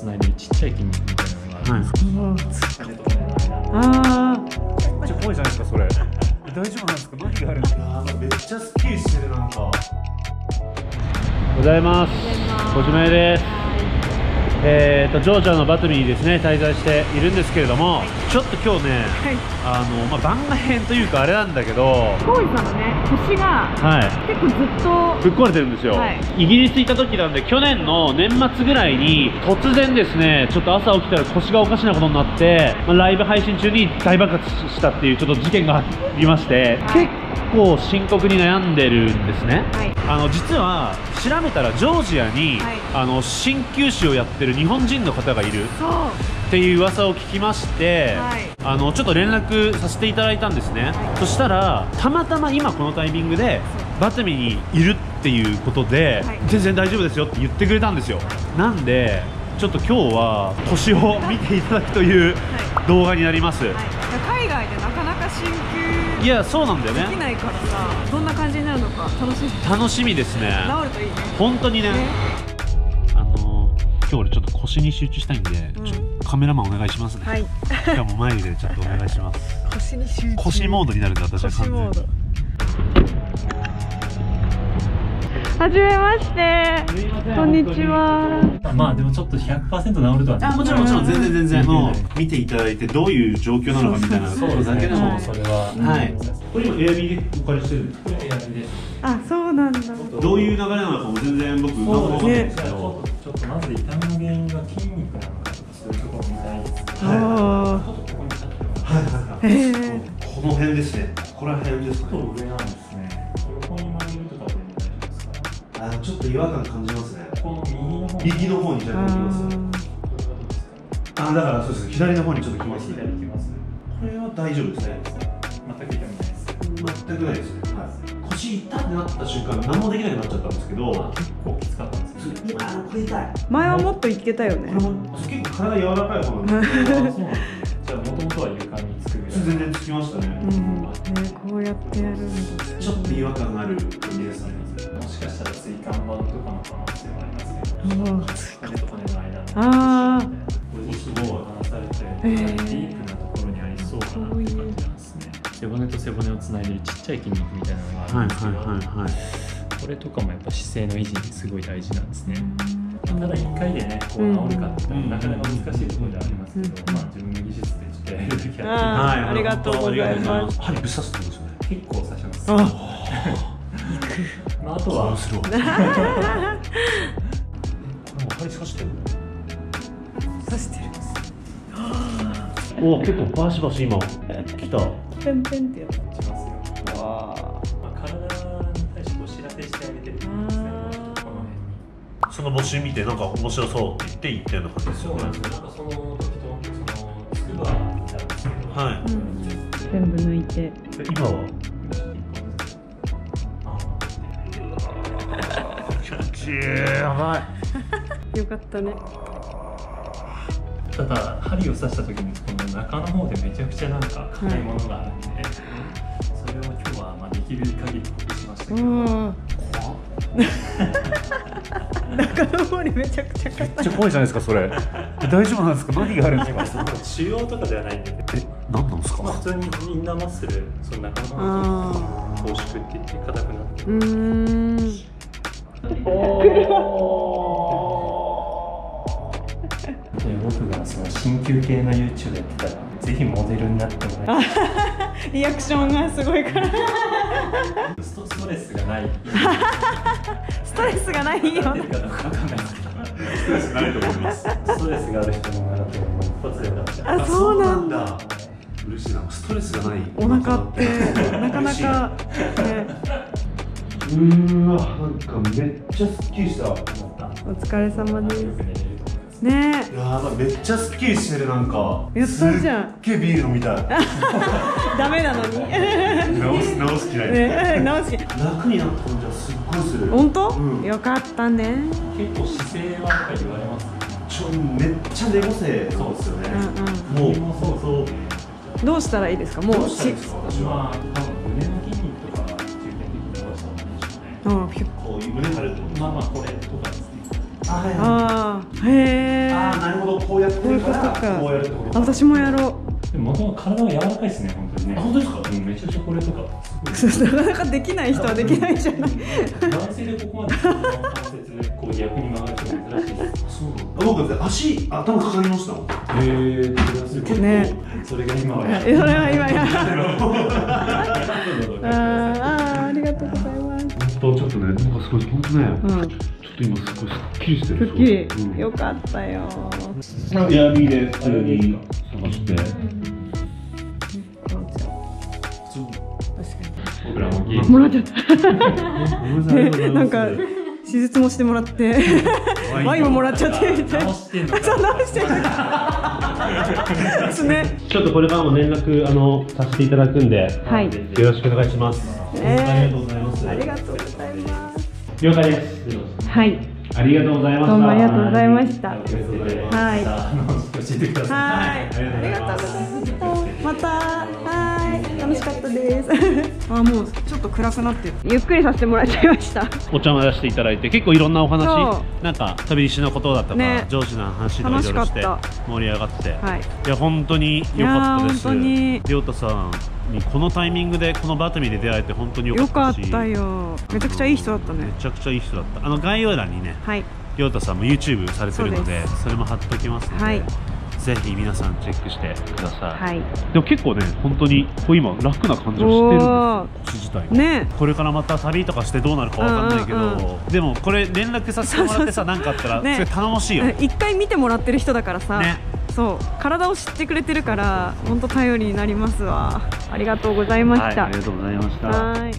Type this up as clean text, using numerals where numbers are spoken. つないでるちっちゃい筋肉みたいなのが、それめっちゃ怖いじゃないですかそれ。大丈夫なんですか、何があるんですか。めっちゃスッキリしてる。なんかございます小島屋です。ジョージアのバトミーにですね滞在しているんですけれども、ちょっと今日ね、番外編というかあれなんだけど、コウイさんのね腰が結構ずっとぶっ壊れてるんですよ。イギリス行った時なんで、去年の年末ぐらいに突然ですね、ちょっと朝起きたら腰がおかしなことになって、ライブ配信中に大爆発したっていうちょっと事件がありまして、結構深刻に悩んでるんですね。実は調べたらジョージアに鍼灸師をやってる日本人の方がいるっていう噂を聞きまして、ちょっと連絡させていただいたんですね。そしたらたまたま今このタイミングでバトミにいるっていうことで、全然大丈夫ですよって言ってくれたんですよ。なんでちょっと今日は腰を見ていただくという動画になります。海外でなかなか鍼灸、いやそうなんだよね、できないからさ、どんな感じになるのか楽しみですね。治るといいね本当にね。今日俺ちょっと腰に集中したいんで、カメラマンお願いしますね。しかも前でちょっとお願いします。腰に集中、腰モードになるんで私は完全に。はじめまして。こんにちは。まあでもちょっと 100% 治るとはね。もちろん全然もう見ていただいてどういう状況なのかみたいなことだけでも、それははい。これ今エアビーでお借りしてるんです。これエアビーです。あ、そうなんだ。どういう流れなのかも全然僕分かんないんですけど、ちょっとまず痛みの原因が筋肉なのかとかそういうところみたいです。この辺ですね。ここら辺ですね。ちょっと上なんですね。横に曲げるとか。ちょっと違和感感じますね。右の方にじゃあ行きます。あ、だからそうです。左の方にちょっと来ますね。これは大丈夫ですね。全く痛みないです。全くないですね。腰痛ってなった瞬間、何もできなくなっちゃったんですけど、結構きつかったんですよ。これ痛い。前はもっといけたよね。結構体柔らかい方なんですけど。じゃあ元々は床につくぐらい。全然つきましたね。こうやってやる。ちょっと違和感がある感じですね。もしかしたら椎間板とかの可能性もありますけど、骨と骨の間のこれすごい離されてディープなところにありそうかなって感じなんですね。背骨と背骨をつないでるちっちゃい筋肉みたいなのがあるんですけど、これとかもやっぱ姿勢の維持にすごい大事なんですね。ただ1回でねこう治るかってなかなか難しいところではありますけど、まあ自分の技術でちょっとやれる時はやってみて。ありがとうございます。針ぶっ刺すってことですよね。結構刺します。あとはこれも針刺してる。刺してる。お、結構バシバシ今きた。ペンペンってやつ打ちますよ。わあ。体に対してお知らせしてあげてるんですね。この辺に。その募集見てなんか面白そうって言って行ったような感じですよね。そうなんです。なんかその時とそのつくばなんですけど。はい。全部抜いて。今は。やばい。よかったね。ただ針を刺した時にこの中の方でめちゃくちゃなんか硬いものがあるんで、それを今日はまあできる限りしましたけど。怖っ。中の方にめちゃくちゃ硬い。めっちゃ怖いじゃないですかそれ。大丈夫なんですか、何があるんですか。腫瘍とかではないんで。え、なんなんですか。普通にインナーマッスル、その中の方に拘縮っていって硬くなって。僕がその鍼灸系の YouTube やってたらぜひモデルになってもらいたい。リアクションがすごいからストレスがないストレスがないよ。ストレスないと思います。ストレスがある人の習っても一発でなっちゃう。あ、そうなんだ。嬉しいな、ストレスがないお腹ってなかなかね。うーわ、なんかめっちゃスッキリした。お疲れ様です。ねえ、やばい、めっちゃスッキリしてる。なんかやったじゃん。すっげえビール飲みたい。ダメなのに直す気ないね。直す気楽になった感じはすっごいする。本当？よかったね。結構姿勢はなんか言われますね。めっちゃ寝ぼせそうですよね。もうそうどうしたらいいですか。もうこういう胸張ると、まあこれとかですね。ああ、へえ。ああ、なるこういうことか。あ、私もやろう。でも元々体が柔らかいですね、本当にね。本当ですか？うん、めっちゃチョコレートか。なかなかできない人はできないじゃない。男性でここまで関節こう逆に曲がるって珍しいです。そう。僕足頭かかりましたもん。へえ。ね。それが今は。それは今や。ああ、ありがとうございます。本当ちょっとね、なんか少し本当ね。うん。今すごいすっきりしてる。すっきり。よかったよ。指で普通に伸ばして。僕らももらっちゃった。なんか手術もしてもらって、ワインももらっちゃってみたいな。そう直してる。ですね。ちょっとこれからも連絡させていただくんで、よろしくお願いします。ありがとうございます。ありがとうございます。了解です。はい、ありがとうございました。どうもありがとうございました。はい、教えてください。はい、ありがとうございました。また、はい、楽しかったです。あ、もうちょっと暗くなってる。ゆっくりさせてもらっちゃいました。お茶も出していただいて、結構いろんなお話、なんか旅石のことだったから、上司の話とかいろいろして盛り上がって、いや本当に良かったです。亮太さん。このタイミングでこのバトミーで出会えて本当に良かったし、よかったよ。めちゃくちゃいい人だったね。めちゃくちゃいい人だった。概要欄にね、亮太さんも YouTube されてるので、それも貼っときますので、ぜひ皆さんチェックしてください。でも結構ね、本当にこう今楽な感じをしてるんです。ね。これからまた旅とかしてどうなるかわかんないけど、でもこれ連絡させてもらってさ、なんかあったらそれ頼もしいよ。一回見てもらってる人だからさ。そう、体を知ってくれてるから、本当頼りになりますわ。ありがとうございました。はい、ありがとうございました。はい。